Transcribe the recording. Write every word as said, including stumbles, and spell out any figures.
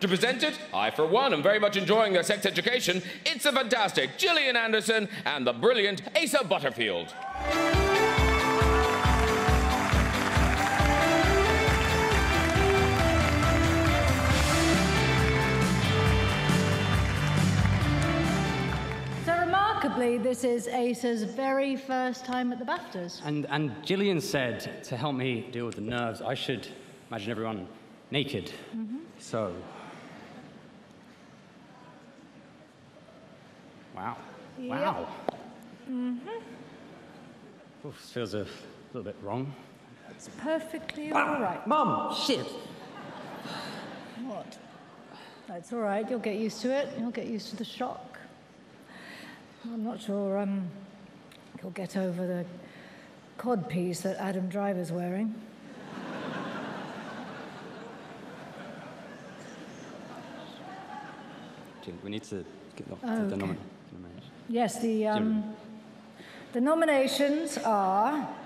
To present it, I, for one, am very much enjoying their Sex Education. It's the fantastic Gillian Anderson and the brilliant Asa Butterfield. Remarkably, this is Asa's very first time at the BAFTAs. And, and Gillian said, to help me deal with the nerves, I should imagine everyone naked. Mm-hmm. So... Wow. Yep. Wow. Mm-hmm. Oof, this feels a little bit wrong. It's perfectly ah, all right. Mum! Shit! What? That's all right. You'll get used to it. You'll get used to the shock. I'm not sure um, he'll get over the cod piece that Adam Driver's wearing. Jim, we need to get off to oh, the okay. nomination. Yes, the, um, the nominations are...